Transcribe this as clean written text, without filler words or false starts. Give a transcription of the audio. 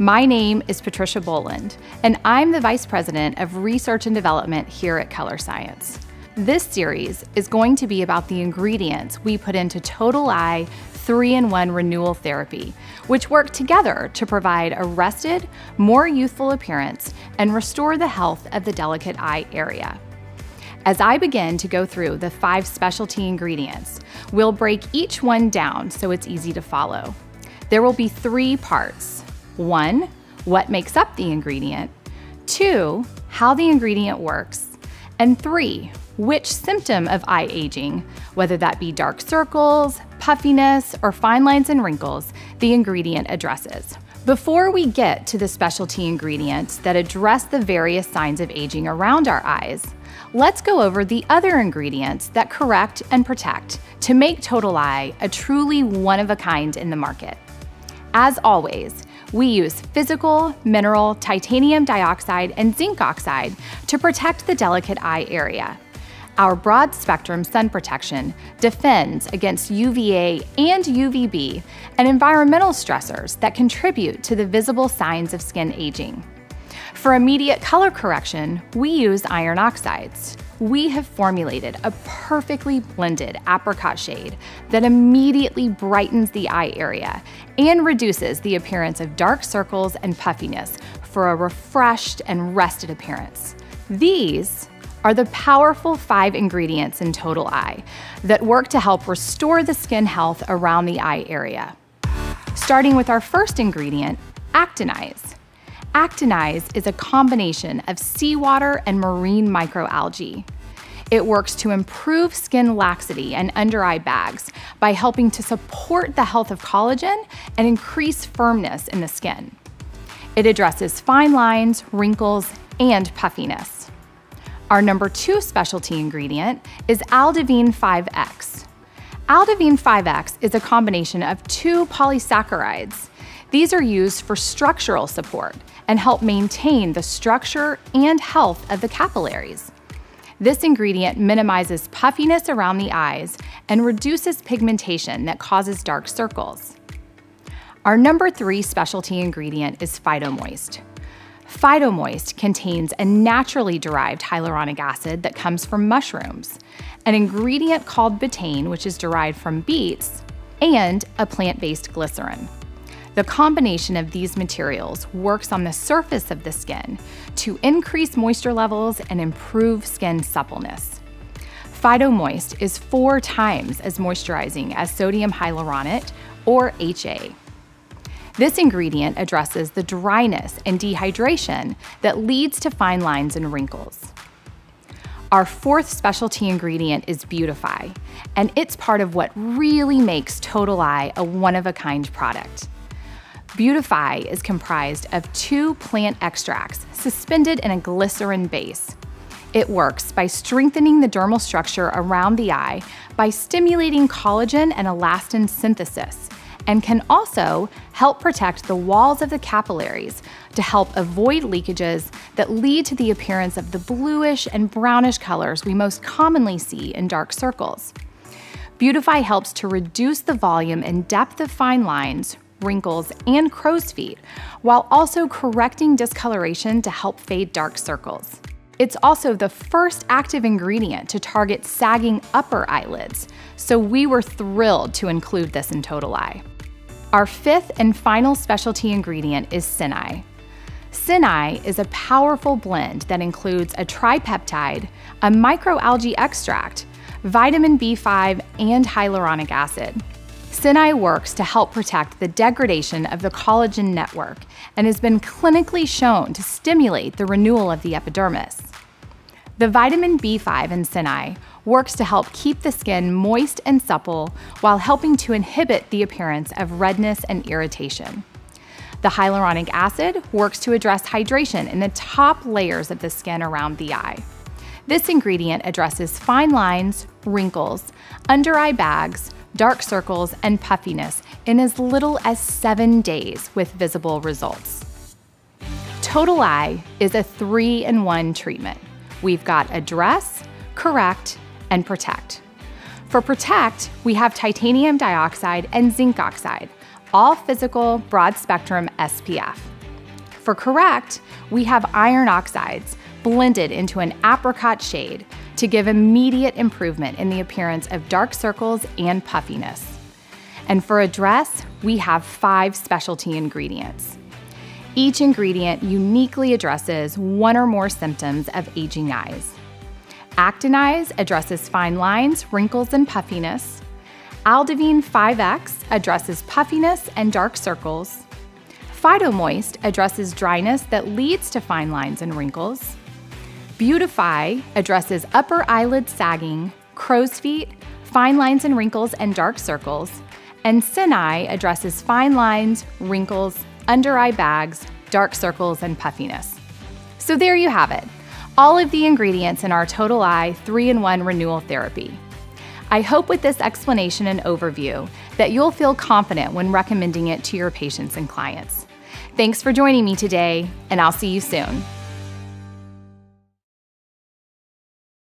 My name is Patricia Boland, and I'm the Vice President of Research and Development here at Color Science. This series is going to be about the ingredients we put into Total Eye 3-in-1 Renewal Therapy, which work together to provide a rested, more youthful appearance and restore the health of the delicate eye area. As I begin to go through the 5 specialty ingredients, we'll break each one down so it's easy to follow. There will be 3 parts. 1, what makes up the ingredient, 2, how the ingredient works, and 3, which symptom of eye aging, whether that be dark circles, puffiness, or fine lines and wrinkles, the ingredient addresses. Before we get to the specialty ingredients that address the various signs of aging around our eyes, let's go over the other ingredients that correct and protect to make Total Eye a truly one-of-a-kind in the market. As always, we use physical, mineral, titanium dioxide, and zinc oxide to protect the delicate eye area. Our broad-spectrum sun protection defends against UVA and UVB and environmental stressors that contribute to the visible signs of skin aging. For immediate color correction, we use iron oxides. We have formulated a perfectly blended apricot shade that immediately brightens the eye area and reduces the appearance of dark circles and puffiness for a refreshed and rested appearance. These are the powerful 5 ingredients in Total Eye that work to help restore the skin health around the eye area. Starting with our first ingredient, Actinize. Actinize is a combination of seawater and marine microalgae. It works to improve skin laxity and under-eye bags by helping to support the health of collagen and increase firmness in the skin. It addresses fine lines, wrinkles, and puffiness. Our number 2 specialty ingredient is Aldavine 5X. Aldavine 5X is a combination of 2 polysaccharides. These are used for structural support and help maintain the structure and health of the capillaries. This ingredient minimizes puffiness around the eyes and reduces pigmentation that causes dark circles. Our number 3 specialty ingredient is Phytomoist. Phytomoist contains a naturally derived hyaluronic acid that comes from mushrooms, an ingredient called betaine, which is derived from beets, and a plant-based glycerin. The combination of these materials works on the surface of the skin to increase moisture levels and improve skin suppleness. Phytomoist is 4 times as moisturizing as sodium hyaluronate, or HA. This ingredient addresses the dryness and dehydration that leads to fine lines and wrinkles. Our 4th specialty ingredient is Beautify, and it's part of what really makes Total Eye a one-of-a-kind product. Beautify is comprised of 2 plant extracts suspended in a glycerin base. It works by strengthening the dermal structure around the eye by stimulating collagen and elastin synthesis, and can also help protect the walls of the capillaries to help avoid leakages that lead to the appearance of the bluish and brownish colors we most commonly see in dark circles. Beautify helps to reduce the volume and depth of fine lines, wrinkles, and crow's feet, while also correcting discoloration to help fade dark circles. It's also the first active ingredient to target sagging upper eyelids, so we were thrilled to include this in Total Eye. Our 5th and final specialty ingredient is Syn-Eye. Syn-Eye is a powerful blend that includes a tripeptide, a microalgae extract, vitamin B5, and hyaluronic acid. Syn-Eye works to help protect the degradation of the collagen network and has been clinically shown to stimulate the renewal of the epidermis. The vitamin B5 in Syn-Eye works to help keep the skin moist and supple while helping to inhibit the appearance of redness and irritation. The hyaluronic acid works to address hydration in the top layers of the skin around the eye. This ingredient addresses fine lines, wrinkles, under-eye bags, dark circles, and puffiness in as little as 7 days with visible results. Total Eye is a 3-in-1 treatment. We've got address, correct, and protect. For protect, we have titanium dioxide and zinc oxide, all physical broad spectrum SPF. For correct, we have iron oxides blended into an apricot shade to give immediate improvement in the appearance of dark circles and puffiness. And for address, we have 5 specialty ingredients. Each ingredient uniquely addresses one or more symptoms of aging eyes. Actinize addresses fine lines, wrinkles, and puffiness. Aldavine 5X addresses puffiness and dark circles. Phytomoist addresses dryness that leads to fine lines and wrinkles. Beautify addresses upper eyelid sagging, crow's feet, fine lines and wrinkles, and dark circles. And Syn-Eye addresses fine lines, wrinkles, under eye bags, dark circles, and puffiness. So there you have it, all of the ingredients in our Total Eye 3-in-1 Renewal Therapy. I hope with this explanation and overview that you'll feel confident when recommending it to your patients and clients. Thanks for joining me today, and I'll see you soon.